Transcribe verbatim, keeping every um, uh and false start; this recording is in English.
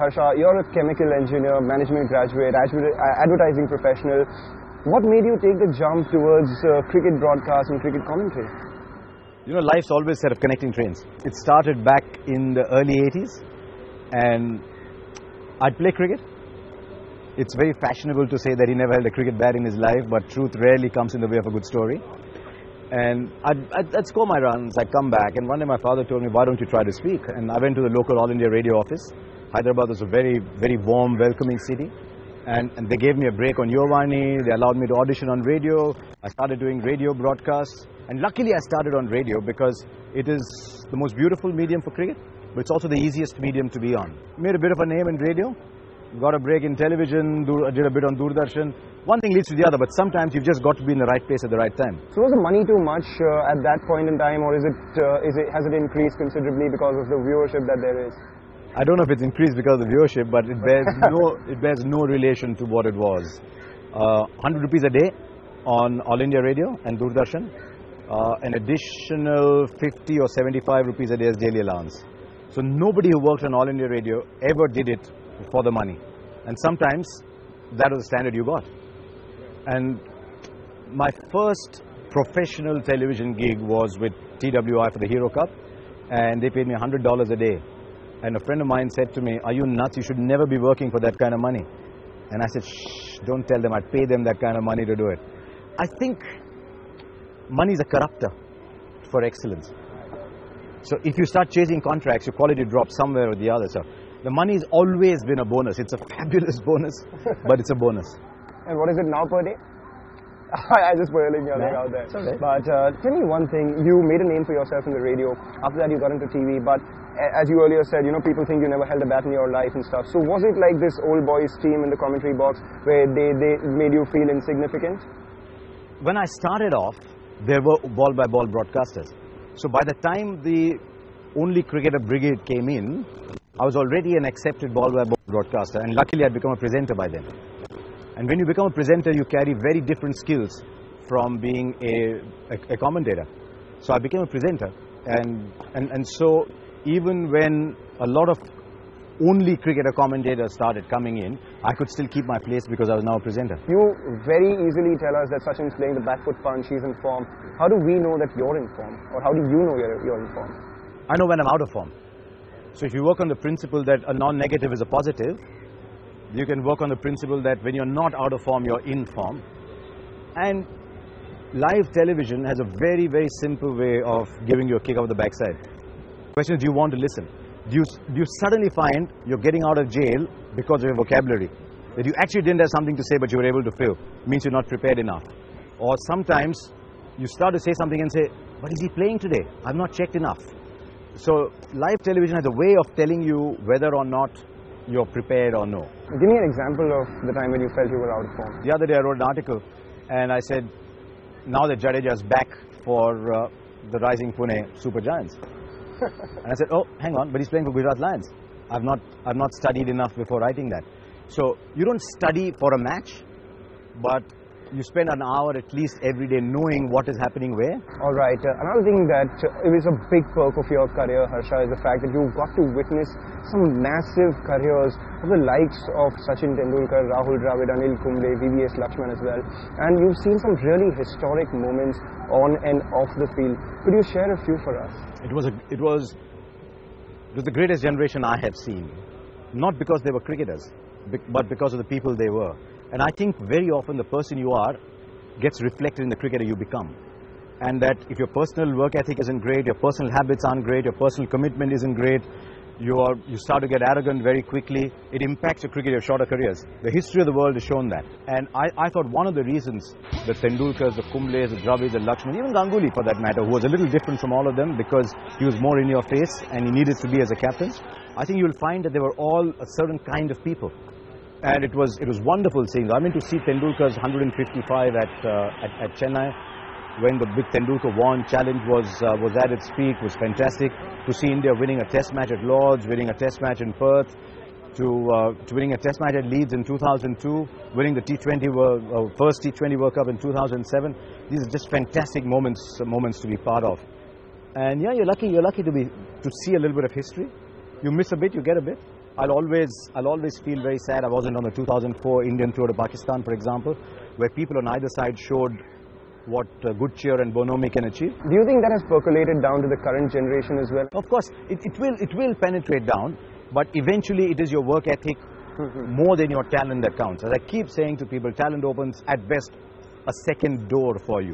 Harsha, you're a chemical engineer, management graduate, advertising professional. What made you take the jump towards uh, cricket broadcast and cricket commentary? You know, life's always set of connecting trains. It started back in the early eighties, and I'd play cricket. It's very fashionable to say that he never held a cricket bat in his life, but truth rarely comes in the way of a good story. And I'd, I'd, I'd score my runs, I'd come back, and one day my father told me, why don't you try to speak? And I went to the local All India Radio office. Hyderabad was a very, very warm, welcoming city. And, and they gave me a break on Yovani, they allowed me to audition on radio. I started doing radio broadcasts. And luckily I started on radio because it is the most beautiful medium for cricket, but it's also the easiest medium to be on. Made a bit of a name in radio, got a break in television, did a bit on Doordarshan. One thing leads to the other, but sometimes you've just got to be in the right place at the right time. So was the money too much uh, at that point in time, or is it, uh, is it, has it increased considerably because of the viewership that there is? I don't know if it's increased because of the viewership, but it bears no, it bears no relation to what it was. Uh, one hundred rupees a day on All India Radio and Doordarshan, uh, an additional fifty or seventy-five rupees a day as daily allowance. So nobody who worked on All India Radio ever did it for the money. And sometimes that was the standard you got. And my first professional television gig was with T W I for the Hero Cup, and they paid me one hundred dollars a day. And a friend of mine said to me, are you nuts? You should never be working for that kind of money. And I said, shh, don't tell them. I'd pay them that kind of money to do it. I think money is a corruptor for excellence. So if you start chasing contracts, your quality drops somewhere or the other. So the money's always been a bonus. It's a fabulous bonus, but it's a bonus. And what is it now per day? I just spoiling your leg out there. Okay. But uh, tell me one thing, you made a name for yourself in the radio, after that you got into T V, but as you earlier said, you know, people think you never held a bat in your life and stuff. So was it like this old boys team in the commentary box where they, they made you feel insignificant? When I started off, there were ball-by-ball broadcasters. So by the time the only cricketer brigade came in, I was already an accepted ball-by-ball broadcaster, and luckily I'd become a presenter by then. And when you become a presenter, you carry very different skills from being a, a, a commentator. So I became a presenter. And, and, and so even when a lot of only cricketer commentators started coming in, I could still keep my place because I was now a presenter. You very easily tell us that Sachin's playing the back foot punch, he's in form. How do we know that you're in form? Or how do you know you're, you're in form? I know when I'm out of form. So if you work on the principle that a non-negative is a positive, you can work on the principle that when you're not out of form, you're in form. And live television has a very, very simple way of giving you a kick up the backside. The question is, do you want to listen? Do you, do you suddenly find you're getting out of jail because of your vocabulary? That you actually didn't have something to say, but you were able to fill. It means you're not prepared enough. Or sometimes you start to say something and say, but is he playing today? I've not checked enough. So live television has a way of telling you whether or not you're prepared or no. Give me an example of the time when you felt you were out of form. The other day I wrote an article and I said, now that Jadeja is back for uh, the Rising Pune Super Giants. And I said, oh, hang on, but he's playing for Gujarat Lions. I've not, I've not studied enough before writing that. So you don't study for a match, but you spend an hour at least every day knowing what is happening where. All right. Uh, another thing that uh, it was a big perk of your career, Harsha, is the fact that you got to witness some massive careers of the likes of Sachin Tendulkar, Rahul Dravid, Anil Kumble, V V S Laxman as well. And you've seen some really historic moments on and off the field. Could you share a few for us? It was, a, it was, it was the greatest generation I have seen. Not because they were cricketers, but because of the people they were. And I think very often the person you are gets reflected in the cricketer you become. And that if your personal work ethic isn't great, your personal habits aren't great, your personal commitment isn't great, you, are, you start to get arrogant very quickly, it impacts your cricket, your shorter careers. The history of the world has shown that. And I, I thought one of the reasons the Tendulkars, the Kumbles, the Dravids, the Laxman, even Ganguly for that matter, who was a little different from all of them because he was more in your face and he needed to be as a captain, I think you'll find that they were all a certain kind of people. And it was, it was wonderful seeing them. I went to see Tendulkar's one hundred fifty-five at, uh, at, at Chennai when the big Tendulkar won. Challenge was, uh, was at its peak, was fantastic. To see India winning a test match at Lord's, winning a test match in Perth, to, uh, to winning a test match at Leeds in two thousand two, winning the T twenty World, uh, first T twenty World Cup in two thousand seven. These are just fantastic moments, uh, moments to be part of. And yeah, you're lucky, you're lucky to, be, to see a little bit of history. You miss a bit, you get a bit. I'll always, I'll always feel very sad I wasn't on the two thousand four Indian tour to Pakistan, for example, where people on either side showed what uh, good cheer and bonhomie can achieve. Do you think that has percolated down to the current generation as well? Of course, it, it, will, it will penetrate down, but eventually it is your work ethic more than your talent that counts. As I keep saying to people, talent opens at best a second door for you.